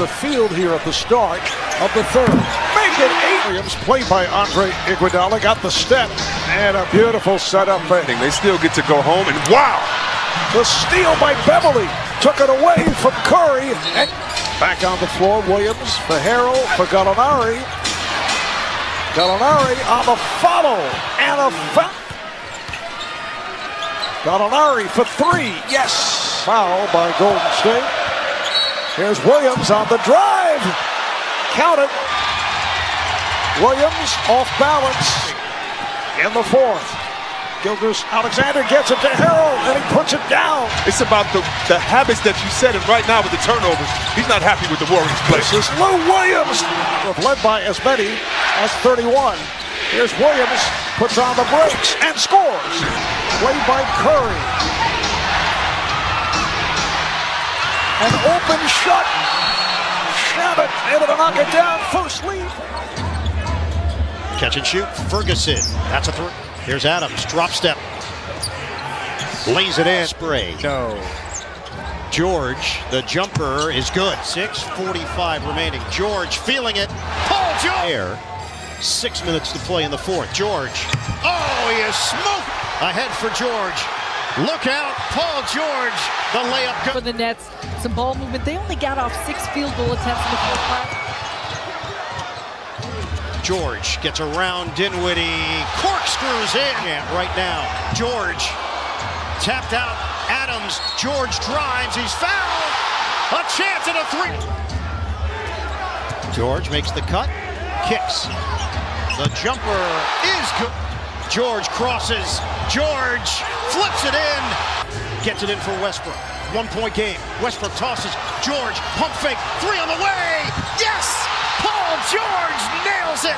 the field here at the start of the third. Make it 8. Williams, played by Andre Iguodala, got the step and a beautiful setup. They still get to go home, and wow! The steal by Beverly took it away from Curry. And back on the floor, Williams for Harrell, for Gallinari. Gallinari on the follow and a foul. Gallinari for 3. Yes, foul by Golden State. Here's Williams on the drive. Count it. Williams off balance in the 4th. Gilgeous-Alexander gets it to Harrell, and he puts it down. It's about the habits that you set in right now with the turnovers. He's not happy with the Warriors' play. This is Lou Williams, led by as many as 31. Here's Williams, puts on the brakes, and scores. Played by Curry. An open shot. Shabbat able to knock it down. First lead. Catch and shoot, Ferguson. That's a 3. Here's Adams, drop step, lays it in. Spray. No. George, the jumper is good. 6:45 remaining. George feeling it. Paul George. Air. 6 minutes to play in the 4th. George. Oh, he is smoked. Ahead for George. Look out, Paul George. The layup good. For the Nets, some ball movement. They only got off 6 field goal attempts in the 4th half. George gets around Dinwiddie, corkscrews in right now. George tapped out Adams. George drives, he's fouled. A chance at a 3. George makes the cut, kicks. The jumper is good. George crosses. George flips it in. Gets it in for Westbrook. 1-point game. Westbrook tosses. George pump fake. 3 on the way. Yes. Paul George nails it.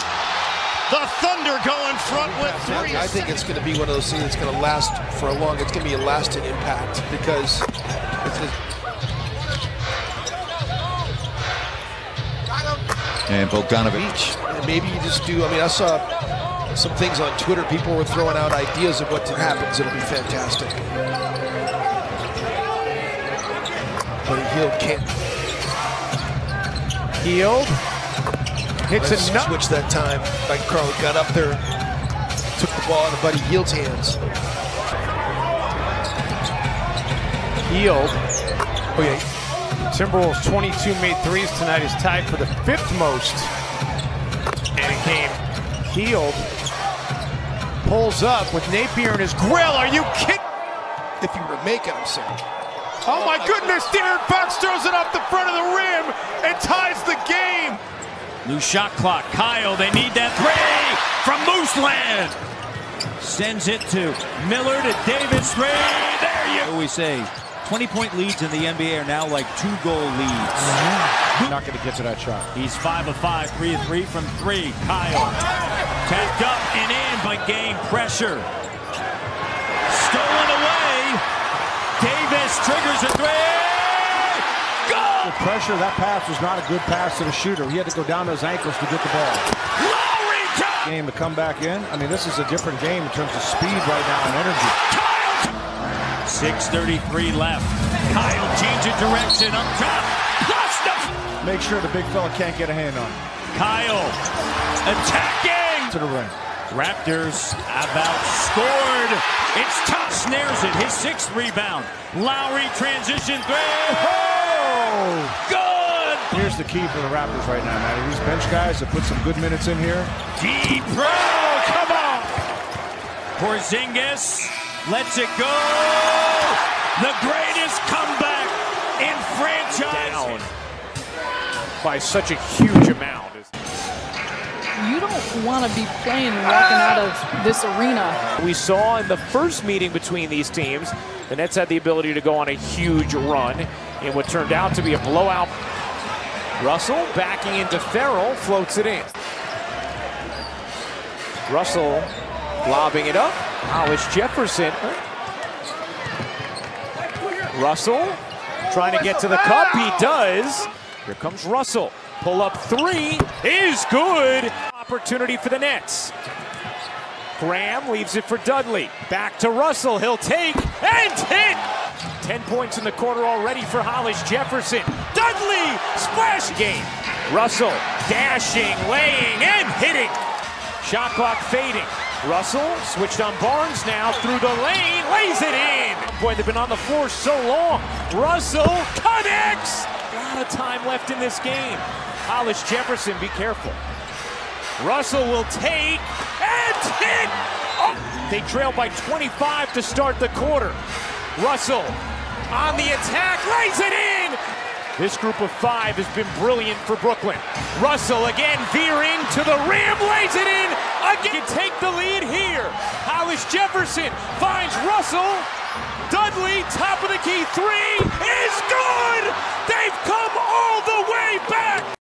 The Thunder go in front with 3. I think it's going to be one of those things that's going to last for a long. It's going to be a lasting impact because it's just... And Bogdanovich. Maybe you just do. I mean, I saw some things on Twitter. People were throwing out ideas of what happens. It'll be fantastic. But Hill can't. Hill. Hits a switch that time. Like Carl got up there, took the ball out of Buddy Hield's hands. Hield. Oh yeah. Timberwolves 22 made threes tonight, is tied for the 5th most. And it came. Hield pulls up with Napier in his grill. Are you kidding? If you were making him, sir. Oh my goodness! De'Aaron Fox throws it off the front of the rim and ties the game. New shot clock. Kyle, they need that 3 from Mooseland. Sends it to Miller to Davis. 3. There you go. We say 20-point leads in the NBA are now like 2-goal leads. Not going to get to that shot. He's 5 of 5, 3 of 3 from 3. Kyle tapped up and in, but gained pressure. Stolen away. Davis triggers a 3. The pressure, that pass was not a good pass to the shooter. He had to go down to his ankles to get the ball. Lowry game to come back in. I mean, this is a different game in terms of speed right now and energy. 6:33 left. Kyle changes direction up top. Make sure the big fella can't get a hand on him. Kyle attacking to the rim. Raptors about scored. It's top. Snares it. His 6th rebound. Lowry transition 3. Good! Here's the key for the Raptors right now, man. These bench guys have put some good minutes in here. Deep row, come on! Porzingis lets it go! The greatest comeback in franchise! Down by such a huge amount. You don't want to be playing and walking out of this arena. We saw in the first meeting between these teams, the Nets had the ability to go on a huge run. And what turned out to be a blowout. Russell backing into Ferrell, floats it in. Russell lobbing it up. Hollis Jefferson. Russell trying to get to the cup. He does. Here comes Russell. Pull up 3 is good. Opportunity for the Nets. Graham leaves it for Dudley. Back to Russell. He'll take and hit. 10 points in the quarter already for Hollis Jefferson. Dudley, splash game. Russell dashing, laying, and hitting. Shot clock fading. Russell switched on Barnes now through the lane, lays it in. Boy, they've been on the floor so long. Russell connects. A lot of time left in this game. Hollis Jefferson, be careful. Russell will take and hit. Oh, they trail by 25 to start the quarter. Russell on the attack, lays it in. This group of five has been brilliant for Brooklyn. Russell again veering to the rim, lays it in. Again, take the lead here. Hollis Jefferson finds Russell. Dudley, top of the key, three is good. They've come all the way back.